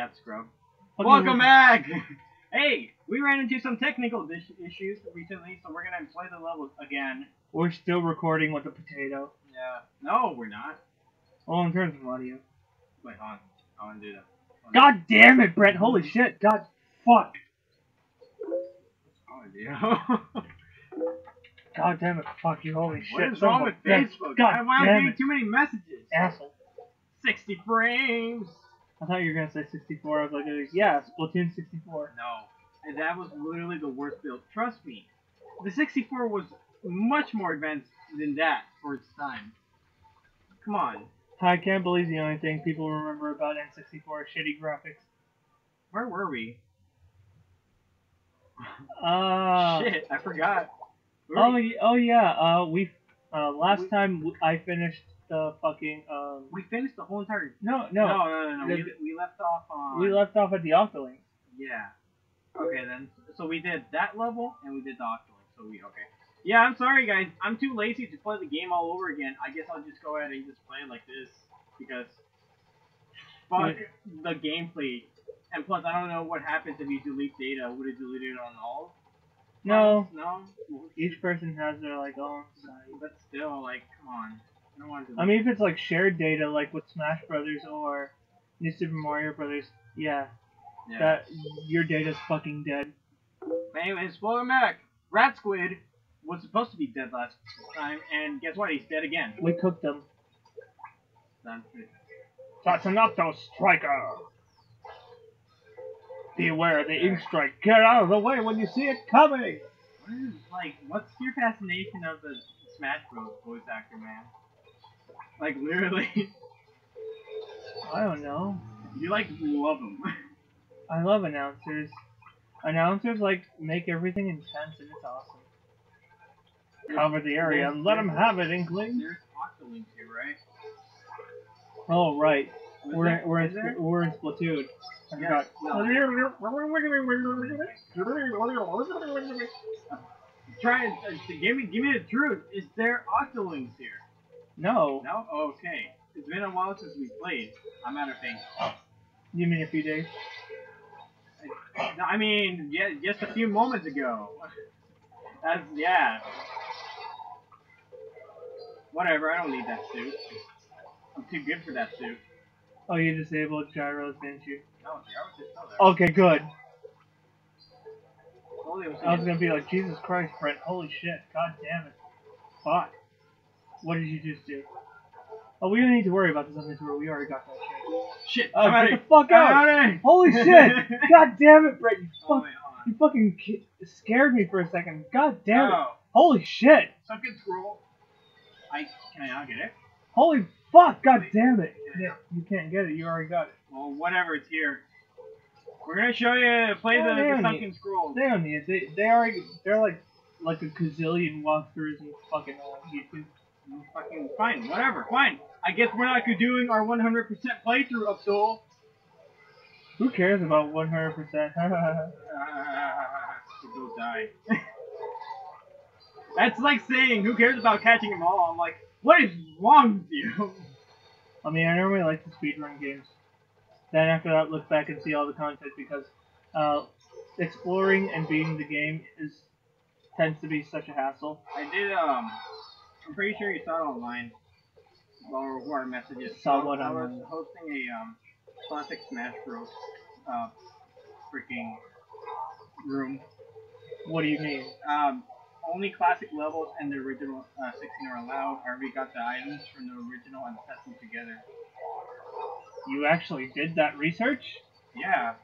that scrub. Welcome back! Hey, we ran into some technical issues recently, so we're gonna play the level again. We're still recording with the potato. Yeah. No, we're not. Oh, in terms of audio. Wait, hold on. I wanna do that. God damn it, Brent! Holy shit! God, fuck! Oh, yeah. God damn it, fuck you, holy shit. What is wrong with Facebook? God, why am I getting too many messages? Asshole. 60 frames! I thought you were gonna say 64, I was like, yeah, Splatoon 64. No. And that was literally the worst build. Trust me. The 64 was much more advanced than that for its time. Come on. I can't believe the only thing people remember about N64 is shitty graphics. Where were we? Shit, I forgot. Last time I finished the fucking, We finished the whole entire... No. We left off on... We left off at the Octoling. Yeah. Okay, then. So we did that level, and we did the Octoling. So we... Okay. Yeah, I'm sorry, guys. I'm too lazy to play the game all over again. I guess I'll just go ahead and just play it like this. Because... Fuck the gameplay. And plus, I don't know what happens if you delete data. Would it delete it on all? No. No? Each person has their, like, own side. But still, like, come on. I don't want to delete. I mean, if it's, like, shared data, like with Smash Brothers or New Super Mario Brothers, yeah. That, your data's fucking dead. Anyways, welcome back. Rat Squid was supposed to be dead last time, and guess what? He's dead again. We cooked him. That's enough, though, Striker! Beware of the Ink Strike. Get out of the way when you see it coming! What is, like, what's your fascination of the Smash Bros. Voice actor, man? Like, literally. I don't know. You, like, love them. I love announcers. Announcers, like, make everything intense and it's awesome. Cover the area and let them have it, Inkling. There's Octolink here, right? Oh, right. We're in Splatoon. Yeah. Give me the truth. Is there Octolings here? No. No? Okay. It's been a while since we played. I'm out of things. You mean a few days? I mean, yeah, just a few moments ago. That's, yeah. Whatever, I don't need that suit. I'm too good for that suit. Oh, you disabled gyros, didn't you? No, gyros is still there. Okay, good. I was gonna be like, Jesus Christ, Brent, holy shit, god damn it. Fuck. What did you just do? Oh, we don't need to worry about this on this world, we already got that shit. Shit, I'm get the fuck out! Holy shit! God damn it, Brent, you fucking scared me for a second. God damn it. Holy shit! Second scroll. Can I not get it? Holy fuck, god damn it! Yeah, you can't get it, you already got it. Well, whatever, it's here. We're gonna show you play the sunken scroll. They don't need it. They're like a gazillion walkthroughs and fucking YouTube. Fucking fine, whatever, fine. I guess we're not doing our 100% playthrough of Soul. Who cares about 100%? Go die. That's like saying, who cares about catching them all? I'm like, what is wrong with you? I mean, I normally like to speedrun games. Then after that, look back and see all the content because exploring and beating the game tends to be such a hassle. I did. I'm pretty sure you saw it online. Or our messages. Saw what I was hosting a classic Smash Bros. Freaking room. What do you mean? Only classic levels and the original 16 are allowed. I already got the items from the original and set them together. You actually did that research? Yeah.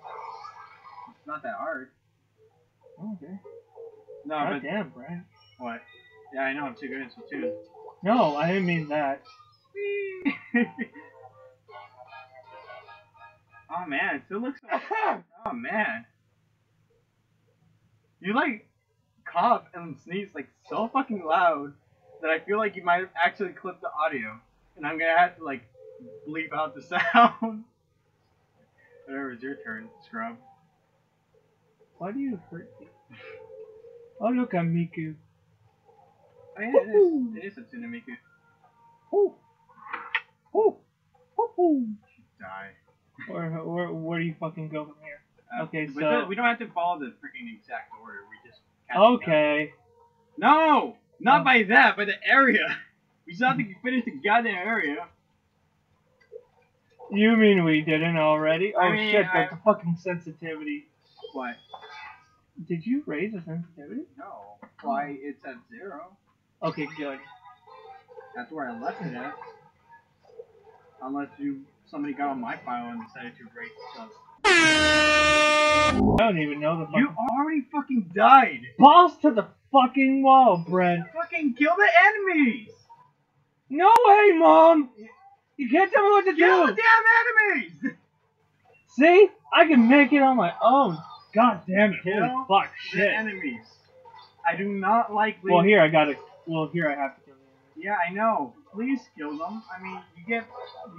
It's not that hard. Okay. No, God damn, Brian. What? Yeah, I know, I'm too good at Splatoon. No, I didn't mean that. Oh man, it still looks like... Oh man. You like... cough and sneeze like so fucking loud that I feel like you might have actually clipped the audio and I'm gonna have to like bleep out the sound. Whatever, it's your turn, scrub. Why do you hurt me? Oh look, I'm Miku. Oh yeah, it is a Tsunamiku. Oh! Oh! Oh! Oh! Die. Or where do you fucking go from here? Okay, so we don't have to follow the freaking exact order. We just okay. No, not by that, by the area. We still have to finish the goddamn area. You mean we didn't already? Oh shit, that's a fucking sensitivity. What? Did you raise the sensitivity? No. Why, it's at 0. Okay, good. That's where I left it at. Unless somebody got on my file and decided to raise it. I don't even know the fucking— You already fucking died! Balls to the fucking wall, Brent! Fucking kill the enemies! No way, Mom! You can't tell me what to do! Kill the damn enemies! See? I can make it on my own! God damn it, holy fuck, shit! The enemies. I do not like leaving— Well, here I have to kill them. Yeah, I know. Please kill them. I mean, you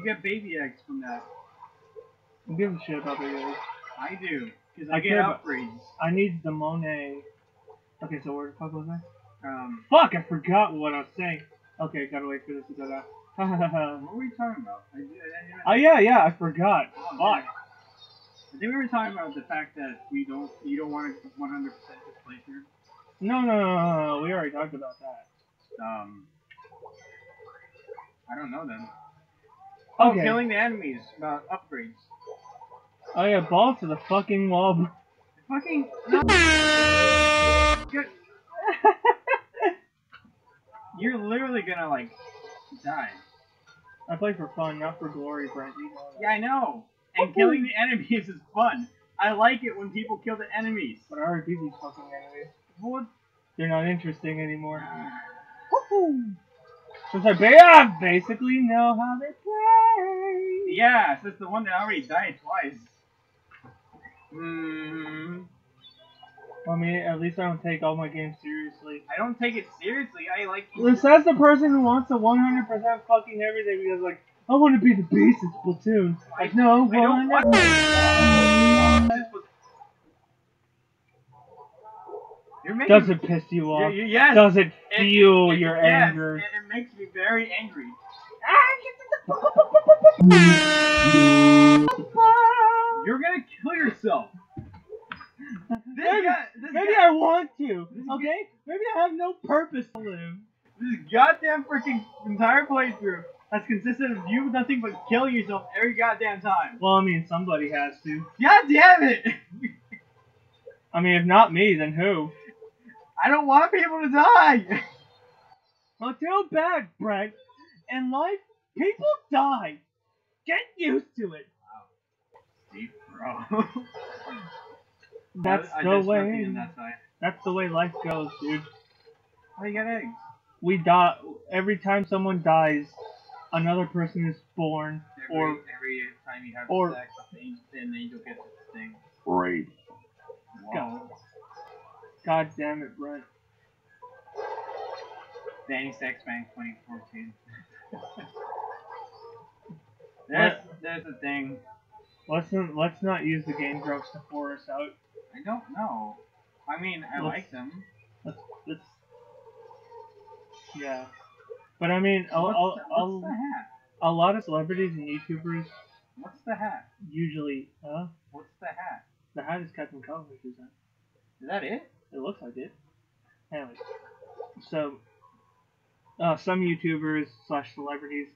get baby eggs from that. I don't give a shit about baby eggs. I do, because I get upgrades. I need the Monet. Okay, so where the fuck was I? Fuck, I forgot what I was saying. Okay, gotta wait for this to go down. What were we talking about? Oh, yeah, I forgot. Oh, fuck. I think we were talking about the fact that you don't want to 100% just play through. No, we already talked about that. I don't know then. Oh, okay. Killing the enemies about upgrades. Oh yeah, balls to the fucking wall. Fucking no. Good. You're literally gonna like die. I play for fun, not for glory, Brent. Yeah, I know. And killing the enemies is fun. I like it when people kill the enemies. But I already beat these fucking enemies. What? They're not interesting anymore. Woohoo! Since I basically know how they play. Yeah, since the one that already died twice. I mean, at least I don't take all my games seriously. I don't take it seriously. I like. Well, that's the person who wants to 100% fucking everything because, like, I want to be the beast in Splatoon. Like, no, I don't want to. Does it piss you off? Yes. Does it fuel your anger? Yes, it makes me very angry. You're gonna kill yourself. Maybe I want to, okay? Maybe I have no purpose to live. This goddamn freaking entire playthrough has consisted of you nothing but killing yourself every goddamn time. Well, I mean, somebody has to. God damn it! I mean, if not me, then who? I don't want people to die! Well, too bad, Brent. In life, people die. Get used to it. Wow. Deep, bro. That's the way life goes, dude. Oh, you got eggs. We die. Every time someone dies, another person is born. Every time you have sex, an angel gets this thing. Right. Wow. God damn it, Brent. Danny Sexman 2014. there's a thing. Let's not use the game drops to pour us out. I don't know. I mean, I like them. Yeah. But I mean, a lot of celebrities and YouTubers. What's the hat? Usually, what's the hat? The hat is Captain Coverage, isn't it? Is that it? It looks like it. Anyways, so some YouTubers / celebrities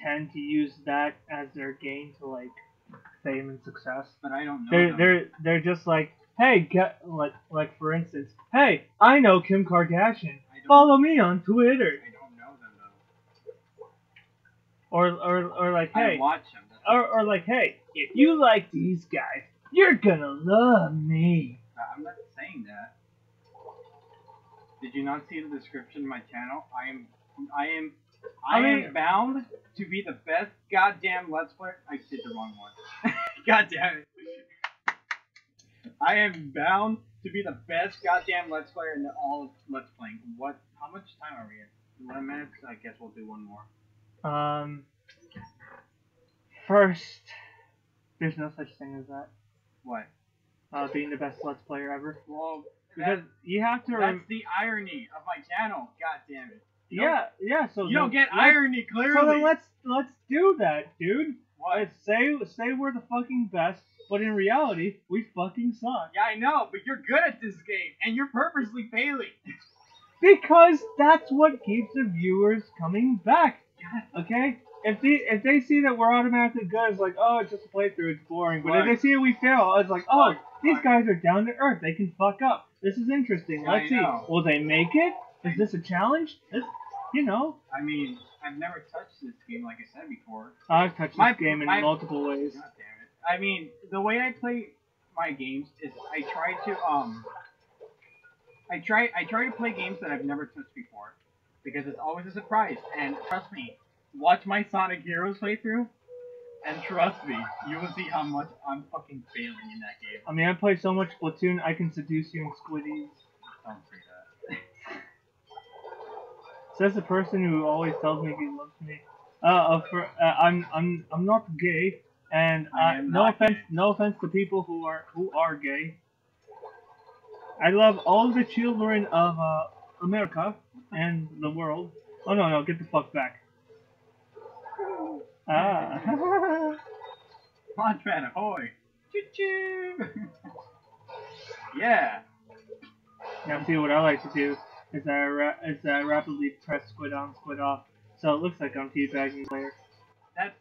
tend to use that as their gain to like fame and success. But I don't know. They're just like, hey, like for instance, hey, I know Kim Kardashian. Follow me on Twitter. I don't know them though. Or like, hey, I watch them. Or like, hey, if you like these guys, you're gonna love me. I'm not saying that. Did you not see the description of my channel? I am bound to be the best goddamn Let's Player. I did the wrong one. God damn it. I am bound to be the best goddamn Let's Player in all of Let's Playing. What? How much time are we at? 1 minute? I guess we'll do one more. First, there's no such thing as that. What? Being the best Let's Player ever. Well, because you have to. That's the irony of my channel. God damn it. Yeah. So you don't get irony clearly. So then let's do that, dude. Say we're the fucking best, but in reality, we fucking suck. Yeah, I know, but you're good at this game, and you're purposely failing. Because that's what keeps the viewers coming back. Okay? If they see that we're automatically good, it's like, oh, it's just a playthrough, it's boring. But if they see that we fail, it's like, oh, these guys are down to earth, they can fuck up. This is interesting. Let's see. Will they make it? Is this a challenge? This, you know. I mean, I've never touched this game, like I said before. I've touched this game in multiple ways. God damn it. I mean, the way I play my games is I try to I try to play games that I've never touched before, because it's always a surprise. And trust me, watch my Sonic Heroes playthrough, and trust me, you will see how much I'm fucking failing in that game. I mean, I play so much Splatoon, I can seduce you in squiddies. Don't say that. Says the person who always tells me he loves me. I'm not gay, and no offense to people who are gay. I love all the children of America and the world. Oh no, no, get the fuck back. Ah. Montana, ahoy! Choo choo! Yeah! Now see, what I like to do is I rapidly press squid on, squid off, so it looks like I'm teabagging the player. That's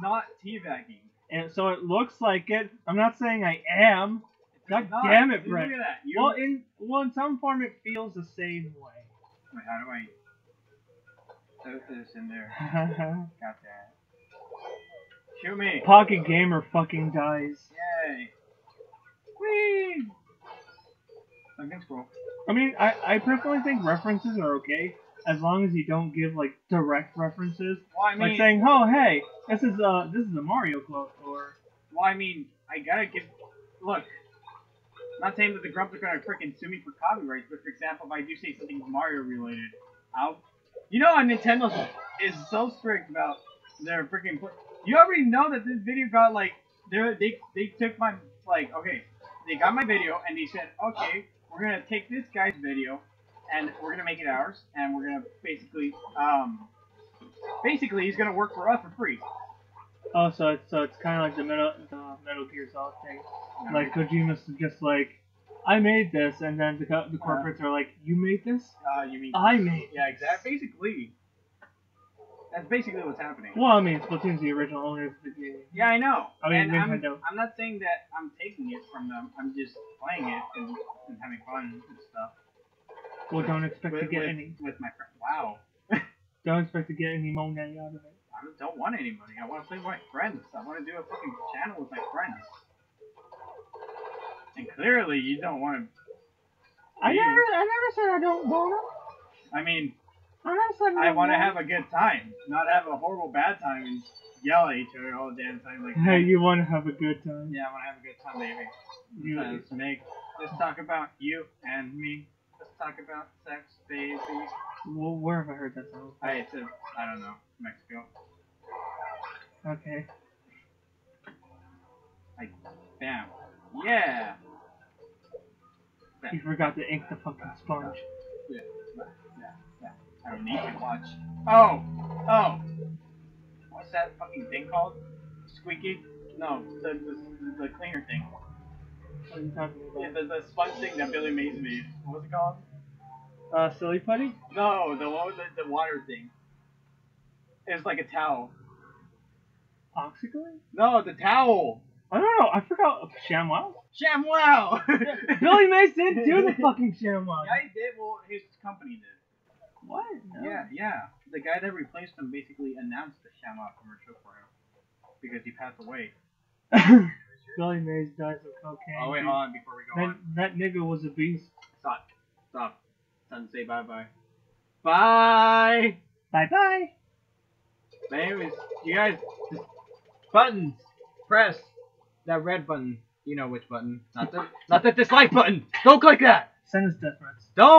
not teabagging. And so it looks like it. I'm not saying I am. God damn it, Brent. Look at that. Well, in some form it feels the same way. Wait, how do I... Throw this in there. Got that. Shoot me! Pocket Gamer fucking dies. Yay! Whee! I can scroll. I mean, I personally think references are okay, as long as you don't give, like, direct references. Well, I mean... Like saying, oh, hey, this is a Mario quote, or... Well, I mean, I gotta give... Look... Not saying that the grumps are gonna frickin' sue me for copyrights, but for example, if I do say something Mario related, I'll... You know how Nintendo is so strict about their frickin' play... You already know that this video got, like... They took my... Like, okay, they got my video, and they said, okay, we're gonna take this guy's video, and we're gonna make it ours, and we're gonna basically, Basically, he's gonna work for us for free. Oh, so it's kind of like the Metal Gear Solid thing. Like, Kojima's just like, I made this, and then the corporates are like, you made this? You mean... I made this. Yeah, exactly. Basically. That's basically what's happening. Well, I mean, Splatoon's the original owners of the game. Yeah, I know. I mean, I'm not saying that I'm taking it from them. I'm just playing it and having fun and stuff. Well, don't expect to get any... With my friend. Wow. Don't expect to get any money out of it. I don't want any money. I want to play with my friends. I want to do a fucking channel with my friends. And clearly, you don't want to. I never said I don't want to. I mean, I want to have a good time, not have a horrible bad time and yell at each other all the damn time. Like, hey, you want to have a good time? Yeah, I want to have a good time, baby. Let's talk about you and me. Let's talk about sex, baby. Well, where have I heard that song? I don't know, Mexico. Okay. Like, bam. Yeah. You forgot to ink the fucking sponge. Yeah. Yeah. I don't need to watch. Oh. What's that fucking thing called? Squeaky? No, the cleaner thing. What are you talking about? Yeah, the sponge thing that Billy Mays made. What was it called? Silly putty? No, the water thing. It's like a towel. Oxyclean? No, the towel. I don't know. I forgot. Shamwell? Shamwell! Billy Mays didn't do the fucking Shamwell. Yeah, he did. Well, his company did. What? No. Yeah. The guy that replaced him basically announced the Shamwell commercial for him because he passed away. Billy Mays dies of cocaine. Oh wait, hold on before we go on. That nigga was a beast. Stop. Time to say bye bye. Bye. Bye bye. Anyways, you guys, just buttons. Press that red button. You know which button. Not the dislike button. Don't click that. Send us death threats. Don't.